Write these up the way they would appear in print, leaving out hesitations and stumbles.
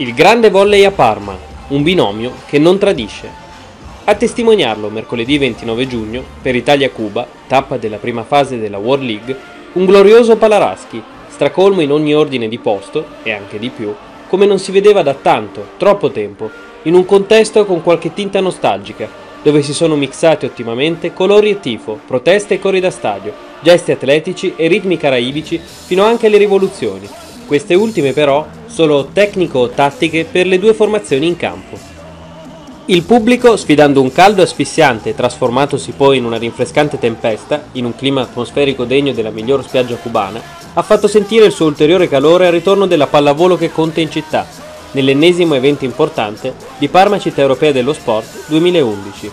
Il grande volley a Parma, un binomio che non tradisce. A testimoniarlo mercoledì 29 giugno, per Italia-Cuba, tappa della prima fase della World League, un glorioso Palaraschi, stracolmo in ogni ordine di posto, e anche di più, come non si vedeva da tanto, troppo tempo, in un contesto con qualche tinta nostalgica, dove si sono mixati ottimamente colori e tifo, proteste e cori da stadio, gesti atletici e ritmi caraibici, fino anche alle rivoluzioni. Queste ultime però solo tecnico-tattiche per le due formazioni in campo. Il pubblico, sfidando un caldo asfissiante trasformatosi poi in una rinfrescante tempesta, in un clima atmosferico degno della miglior spiaggia cubana, ha fatto sentire il suo ulteriore calore al ritorno della pallavolo che conta in città, nell'ennesimo evento importante di Parma Città Europea dello Sport 2011.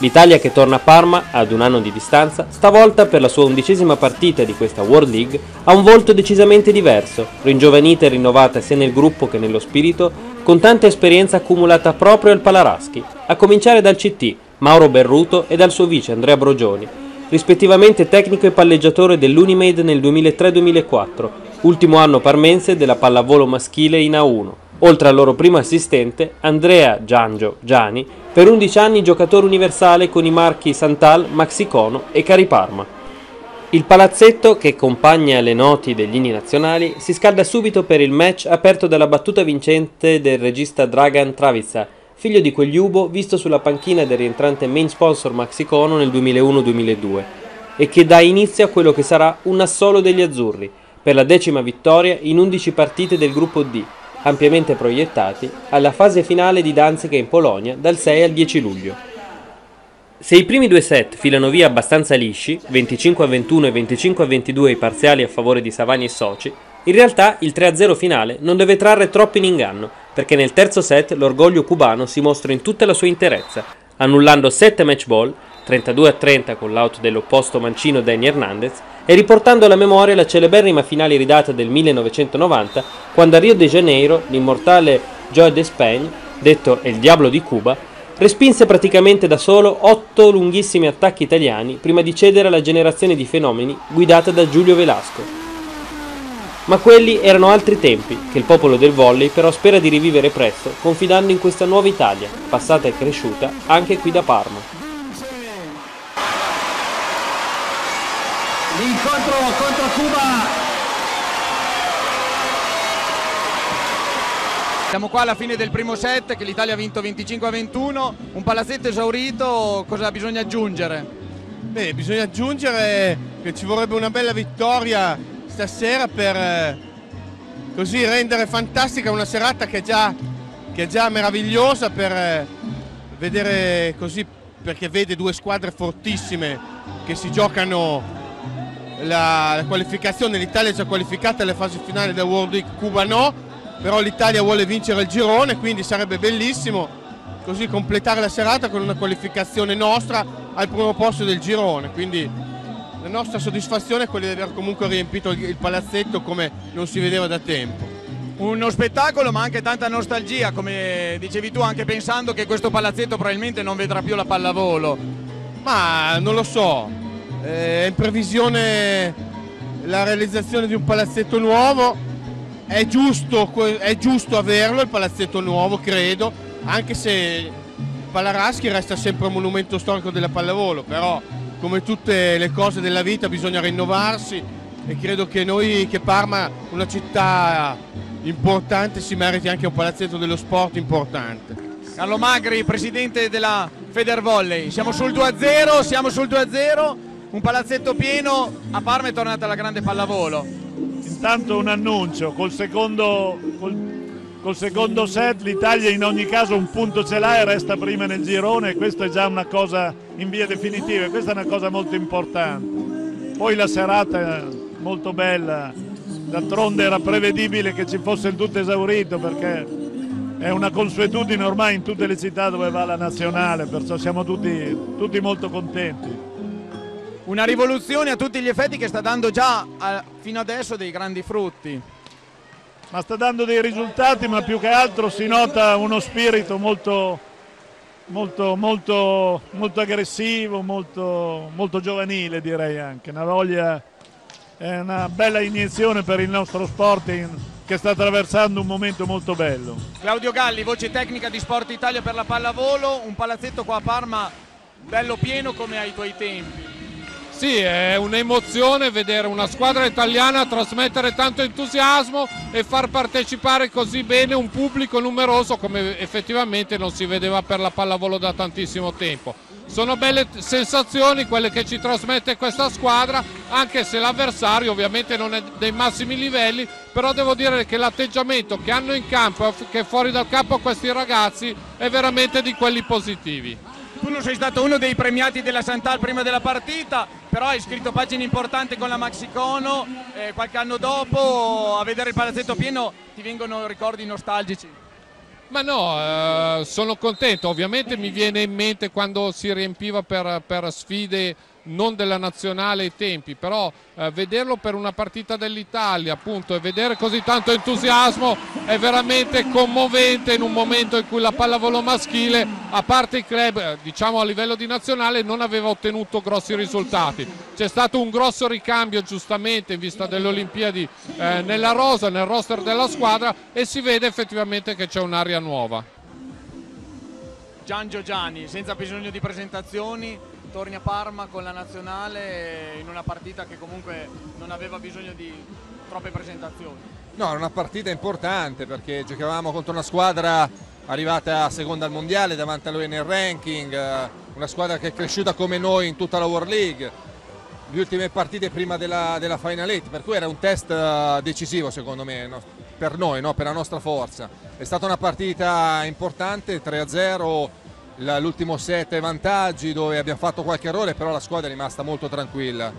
L'Italia che torna a Parma, ad un anno di distanza, stavolta per la sua 11ª partita di questa World League, ha un volto decisamente diverso, ringiovanita e rinnovata sia nel gruppo che nello spirito, con tanta esperienza accumulata proprio al Palaraschi, a cominciare dal CT, Mauro Berruto, e dal suo vice Andrea Brogioni, rispettivamente tecnico e palleggiatore dell'Unimed nel 2003-2004, ultimo anno parmense della pallavolo maschile in A1. Oltre al loro primo assistente, Andrea Giani, per 11 anni giocatore universale con i marchi Santal, Maxicono e Cariparma. Il palazzetto, che accompagna le noti degli inni nazionali, si scalda subito per il match aperto dalla battuta vincente del regista Dragan Travica, figlio di quel Ljubo visto sulla panchina del rientrante main sponsor Maxicono nel 2001-2002, e che dà inizio a quello che sarà un assolo degli azzurri, per la 10ª vittoria in 11 partite del gruppo D, ampiamente proiettati alla fase finale di Danzica in Polonia dal 6 al 10 luglio. Se i primi due set filano via abbastanza lisci, 25-21 e 25-22 i parziali a favore di Savani e soci, in realtà il 3-0 finale non deve trarre troppo in inganno, perché nel terzo set l'orgoglio cubano si mostra in tutta la sua interezza, annullando 7 match ball, 32-30 con l'out dell'opposto mancino Danny Hernandez, e riportando alla memoria la celeberrima finale ridata del 1990, quando a Rio de Janeiro l'immortale Joaquín Despagne, detto il diavolo di Cuba, respinse praticamente da solo 8 lunghissimi attacchi italiani prima di cedere alla generazione di fenomeni guidata da Giulio Velasco. Ma quelli erano altri tempi, che il popolo del volley però spera di rivivere presto, confidando in questa nuova Italia, passata e cresciuta anche qui da Parma. L'incontro contro Cuba. Siamo qua alla fine del primo set, che l'Italia ha vinto 25-21, un palazzetto esaurito, cosa bisogna aggiungere? Beh, bisogna aggiungere che ci vorrebbe una bella vittoria stasera per così rendere fantastica una serata che è già meravigliosa, per vedere così, perché vede due squadre fortissime che si giocano la qualificazione. L'Italia è già qualificata alle fasi finali del World League, Cuba no, però l'Italia vuole vincere il girone, quindi sarebbe bellissimo così completare la serata con una qualificazione nostra al primo posto del girone, quindi la nostra soddisfazione è quella di aver comunque riempito il palazzetto come non si vedeva da tempo. Uno spettacolo ma anche tanta nostalgia, come dicevi tu, anche pensando che questo palazzetto probabilmente non vedrà più la pallavolo. Ma non lo so, è in previsione la realizzazione di un palazzetto nuovo, è giusto averlo il palazzetto nuovo, credo, anche se Palaraschi resta sempre un monumento storico della pallavolo, però come tutte le cose della vita bisogna rinnovarsi, e credo che noi, che Parma, una città importante, si meriti anche un palazzetto dello sport importante. Carlo Magri, presidente della Federvolley, siamo sul 2-0. Un palazzetto pieno, a Parma è tornata la grande pallavolo. Intanto un annuncio, col secondo set l'Italia in ogni caso un punto ce l'ha e resta prima nel girone, e questa è già una cosa in via definitiva, questa è una cosa molto importante. Poi la serata è molto bella, d'altronde era prevedibile che ci fosse il tutto esaurito, perché è una consuetudine ormai in tutte le città dove va la nazionale, perciò siamo tutti molto contenti. Una rivoluzione a tutti gli effetti che sta dando già fino adesso dei grandi frutti. Ma sta dando dei risultati, ma più che altro si nota uno spirito molto aggressivo, molto giovanile, direi anche. Una voglia, è una bella iniezione per il nostro sport in, che sta attraversando un momento molto bello. Claudio Galli, voce tecnica di Sport Italia per la pallavolo, un palazzetto qua a Parma bello pieno come ai tuoi tempi. Sì, è un'emozione vedere una squadra italiana trasmettere tanto entusiasmo e far partecipare così bene un pubblico numeroso come effettivamente non si vedeva per la pallavolo da tantissimo tempo. Sono belle sensazioni quelle che ci trasmette questa squadra, anche se l'avversario ovviamente non è dei massimi livelli, però devo dire che l'atteggiamento che hanno in campo e che fuori dal campo questi ragazzi è veramente di quelli positivi. Tu non sei stato uno dei premiati della Santal prima della partita, però hai scritto pagine importanti con la Maxicono, qualche anno dopo a vedere il palazzetto pieno ti vengono ricordi nostalgici? Ma no, sono contento, ovviamente mi viene in mente quando si riempiva per sfide non della nazionale ai tempi, però vederlo per una partita dell'Italia appunto e vedere così tanto entusiasmo è veramente commovente in un momento in cui la pallavolo maschile, a parte i club diciamo a livello di nazionale, non aveva ottenuto grossi risultati. C'è stato un grosso ricambio giustamente in vista delle Olimpiadi nella rosa, nel roster della squadra, e si vede effettivamente che c'è un'area nuova. Giangio Giani, senza bisogno di presentazioni, torni a Parma con la nazionale in una partita che comunque non aveva bisogno di troppe presentazioni. No, era una partita importante perché giocavamo contro una squadra arrivata seconda al mondiale, davanti a lui nel ranking, una squadra che è cresciuta come noi in tutta la World League, le ultime partite prima della Final Eight, per cui era un test decisivo secondo me, no? Per noi, no? Per la nostra forza. È stata una partita importante, 3-0, l'ultimo set vantaggi dove abbiamo fatto qualche errore, però la squadra è rimasta molto tranquilla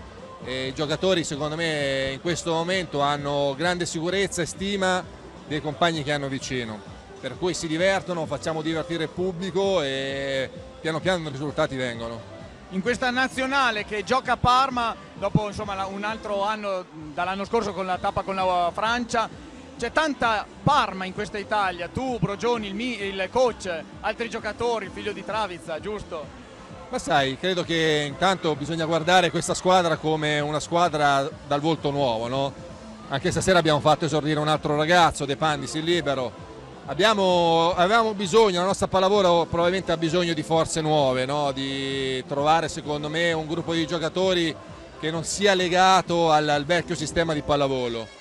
e i giocatori secondo me in questo momento hanno grande sicurezza e stima dei compagni che hanno vicino, per cui si divertono, facciamo divertire il pubblico e piano piano i risultati vengono. In questa nazionale che gioca a Parma dopo insomma, un altro anno dall'anno scorso con la tappa con la Francia, c'è tanta Parma in questa Italia, tu, Brogioni, il coach, altri giocatori, il figlio di Travica, giusto? Ma sai, credo che intanto bisogna guardare questa squadra come una squadra dal volto nuovo, no? Anche stasera abbiamo fatto esordire un altro ragazzo, De Pandis, il libero. Avevamo bisogno, la nostra pallavolo probabilmente ha bisogno di forze nuove, no? Di trovare secondo me un gruppo di giocatori che non sia legato al vecchio sistema di pallavolo.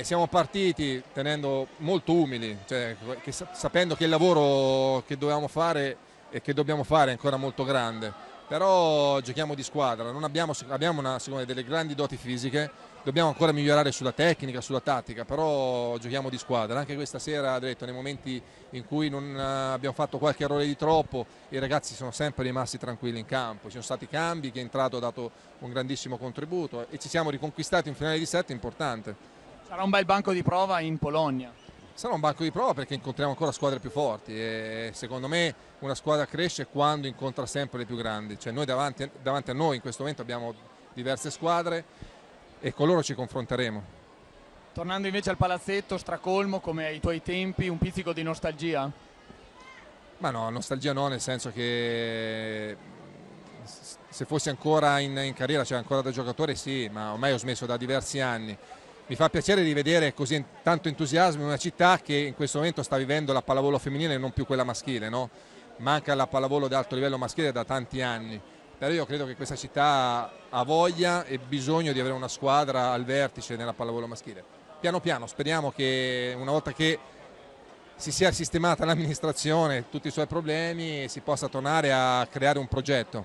Siamo partiti tenendo molto umili, cioè, sapendo che il lavoro che dovevamo fare e che dobbiamo fare è ancora molto grande, però giochiamo di squadra, non abbiamo una, secondo me, delle grandi doti fisiche, dobbiamo ancora migliorare sulla tecnica, sulla tattica, però giochiamo di squadra. Anche questa sera, ho detto, nei momenti in cui non abbiamo fatto qualche errore di troppo, i ragazzi sono sempre rimasti tranquilli in campo, ci sono stati cambi, chi è entrato ha dato un grandissimo contributo e ci siamo riconquistati un finale di set importante. Sarà un bel banco di prova in Polonia. Sarà un banco di prova perché incontriamo ancora squadre più forti e secondo me una squadra cresce quando incontra sempre le più grandi. Cioè noi davanti a noi in questo momento abbiamo diverse squadre e con loro ci confronteremo. Tornando invece al palazzetto stracolmo come ai tuoi tempi, un pizzico di nostalgia? Ma no, nostalgia no, nel senso che se fossi ancora in carriera, cioè ancora da giocatore sì, ma ormai ho smesso da diversi anni. Mi fa piacere di vedere così tanto entusiasmo in una città che in questo momento sta vivendo la pallavolo femminile e non più quella maschile, no? Manca la pallavolo di alto livello maschile da tanti anni, però io credo che questa città ha voglia e bisogno di avere una squadra al vertice nella pallavolo maschile. Piano piano speriamo che una volta che si sia sistemata l'amministrazione, tutti i suoi problemi, si possa tornare a creare un progetto.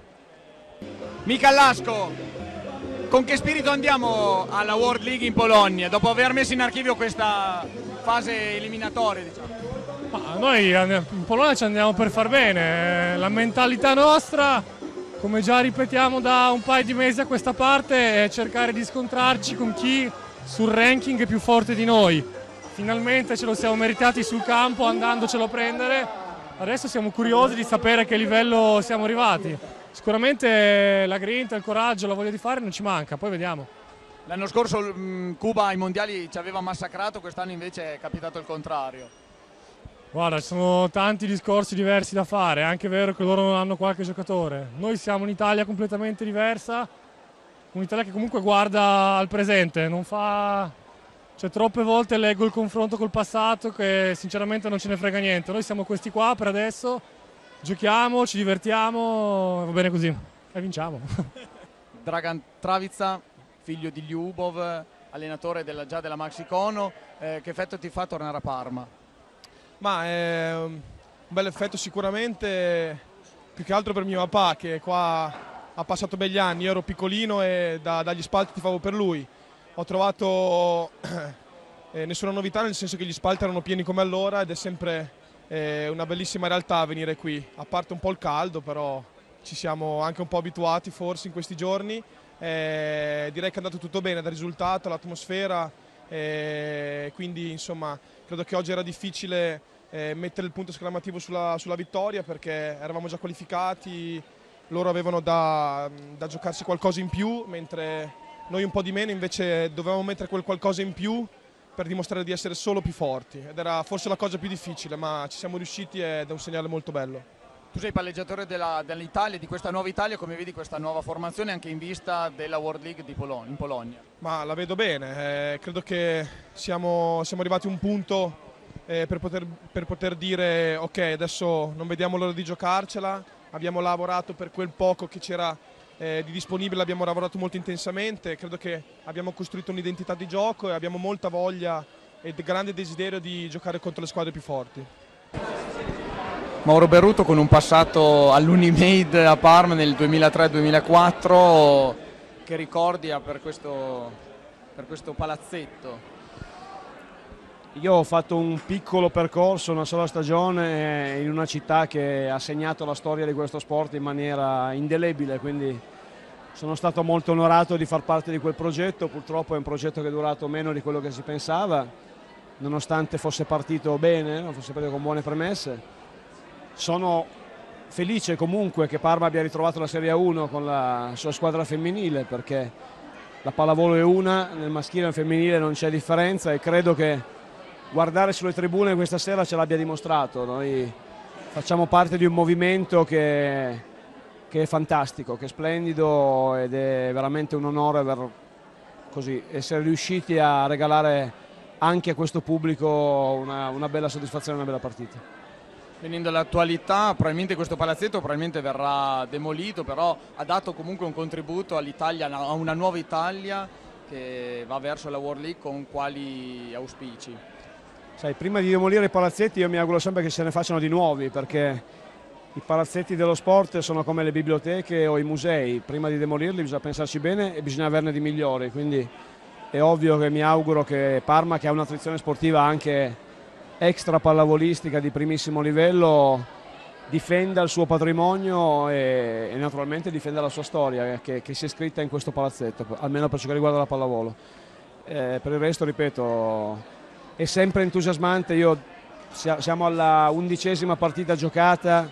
Micalasco, con che spirito andiamo alla World League in Polonia dopo aver messo in archivio questa fase eliminatoria, diciamo? Ma noi in Polonia ci andiamo per far bene, la mentalità nostra, come già ripetiamo da un paio di mesi a questa parte, è cercare di scontrarci con chi sul ranking è più forte di noi. Finalmente ce lo siamo meritati sul campo andandocelo a prendere, adesso siamo curiosi di sapere a che livello siamo arrivati. Sicuramente la grinta, il coraggio, la voglia di fare non ci manca, poi vediamo. L'anno scorso Cuba ai mondiali ci aveva massacrato, quest'anno invece è capitato il contrario. Guarda, ci sono tanti discorsi diversi da fare, è anche vero che loro non hanno qualche giocatore. Noi siamo un'Italia completamente diversa, un'Italia che comunque guarda al presente, non fa Cioè, troppe volte leggo il confronto col passato che sinceramente non ce ne frega niente. Noi siamo questi qua per adesso, giochiamo, ci divertiamo, va bene così e vinciamo. Dragan Travica, figlio di Ljubov, allenatore già della Maxicono, che effetto ti fa tornare a Parma? Ma è un bel effetto sicuramente, più che altro per mio papà che qua ha passato begli anni. Io ero piccolino e dagli spalti tifavo per lui. Ho trovato nessuna novità, nel senso che gli spalti erano pieni come allora ed è sempre una bellissima realtà venire qui, a parte un po' il caldo, però ci siamo anche un po' abituati forse in questi giorni. Direi che è andato tutto bene, dal risultato all'atmosfera, quindi insomma credo che oggi era difficile mettere il punto esclamativo sulla vittoria, perché eravamo già qualificati, loro avevano da giocarsi qualcosa in più, mentre noi un po' di meno. Invece dovevamo mettere quel qualcosa in più per dimostrare di essere solo più forti, ed era forse la cosa più difficile, ma ci siamo riusciti ed è un segnale molto bello. Tu sei palleggiatore dell'Italia, di questa nuova Italia. Come vedi questa nuova formazione anche in vista della World League in Polonia? Ma la vedo bene, credo che siamo arrivati a un punto per poter dire ok, adesso non vediamo l'ora di giocarcela. Abbiamo lavorato per quel poco che c'era di disponibile, abbiamo lavorato molto intensamente, credo che abbiamo costruito un'identità di gioco e abbiamo molta voglia e grande desiderio di giocare contro le squadre più forti. Mauro Berruto, con un passato all'Unimaid a Parma nel 2003-2004, che ricordi ha per questo palazzetto? Io ho fatto un piccolo percorso, una sola stagione in una città che ha segnato la storia di questo sport in maniera indelebile, quindi sono stato molto onorato di far parte di quel progetto. Purtroppo è un progetto che è durato meno di quello che si pensava, nonostante fosse partito bene, fosse partito con buone premesse. Sono felice comunque che Parma abbia ritrovato la Serie A1 con la sua squadra femminile, perché la pallavolo è una, nel maschile e nel femminile non c'è differenza, e credo che guardare sulle tribune questa sera ce l'abbia dimostrato. Noi facciamo parte di un movimento che è fantastico, che è splendido, ed è veramente un onore per così essere riusciti a regalare anche a questo pubblico una bella soddisfazione, una bella partita. Venendo all'attualità, probabilmente questo palazzetto verrà demolito, però ha dato comunque un contributo all'Italia, a una nuova Italia che va verso la World League. Con quali auspici? Sai, prima di demolire i palazzetti io mi auguro sempre che se ne facciano di nuovi, perché i palazzetti dello sport sono come le biblioteche o i musei: prima di demolirli bisogna pensarci bene e bisogna averne di migliori. Quindi è ovvio che mi auguro che Parma, che ha una tradizione sportiva anche extra pallavolistica di primissimo livello, difenda il suo patrimonio e naturalmente difenda la sua storia che si è scritta in questo palazzetto, almeno per ciò che riguarda la pallavolo. Per il resto, ripeto, è sempre entusiasmante. Siamo alla 11ª partita giocata.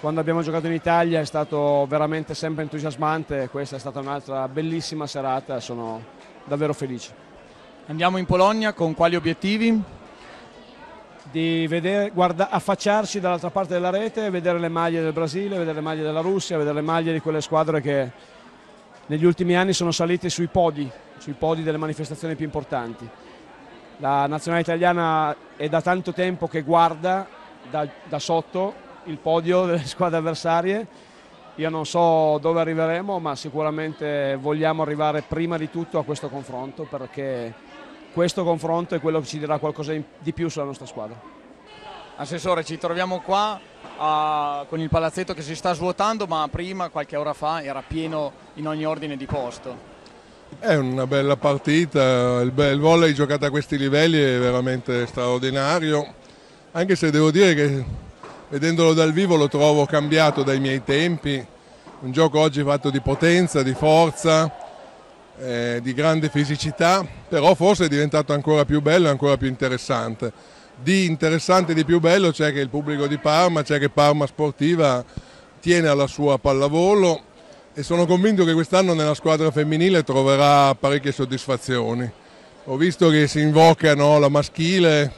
Quando abbiamo giocato in Italia è stato veramente sempre entusiasmante. Questa è stata un'altra bellissima serata, sono davvero felice. Andiamo in Polonia con quali obiettivi? Di affacciarci dall'altra parte della rete, vedere le maglie del Brasile, vedere le maglie della Russia, vedere le maglie di quelle squadre che negli ultimi anni sono salite sui podi delle manifestazioni più importanti. La nazionale italiana è da tanto tempo che guarda da sotto il podio delle squadre avversarie. Io non so dove arriveremo, ma sicuramente vogliamo arrivare prima di tutto a questo confronto, perché questo confronto è quello che ci dirà qualcosa di più sulla nostra squadra. Assessore, ci troviamo qua con il palazzetto che si sta svuotando, ma prima, qualche ora fa, era pieno in ogni ordine di posto. È una bella partita, il volley giocato a questi livelli è veramente straordinario, anche se devo dire che vedendolo dal vivo lo trovo cambiato dai miei tempi. Un gioco oggi fatto di potenza, di forza, di grande fisicità, però forse è diventato ancora più bello e ancora più interessante. Di interessante e di più bello c'è che il pubblico di Parma, c'è che Parma Sportiva tiene alla sua pallavolo, e sono convinto che quest'anno nella squadra femminile troverà parecchie soddisfazioni. Ho visto che si invocano la maschile,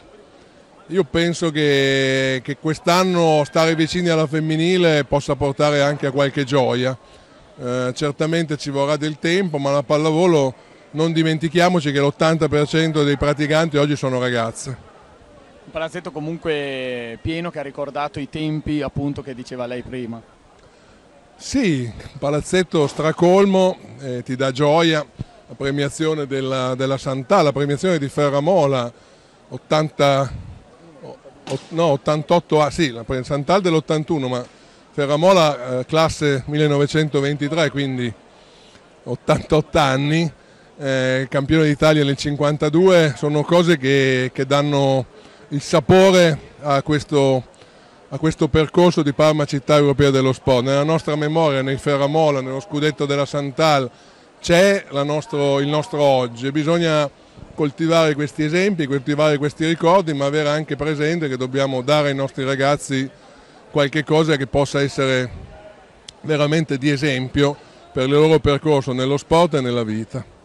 io penso che quest'anno stare vicini alla femminile possa portare anche a qualche gioia. Certamente ci vorrà del tempo, ma la pallavolo non dimentichiamoci che l'80% dei praticanti oggi sono ragazze. Un palazzetto comunque pieno che ha ricordato i tempi appunto che diceva lei prima. Sì, un palazzetto stracolmo, ti dà gioia la premiazione della Santal, la premiazione di Ferramola, 88, sì, la Santal dell'81, ma Ferramola classe 1923, quindi 88 anni, campione d'Italia nel 52, sono cose che danno il sapore a questo percorso di Parma Città Europea dello Sport. Nella nostra memoria, nel Ferramola, nello scudetto della Santal, c'è il nostro oggi. Bisogna coltivare questi esempi, coltivare questi ricordi, ma avere anche presente che dobbiamo dare ai nostri ragazzi qualche cosa che possa essere veramente di esempio per il loro percorso nello sport e nella vita.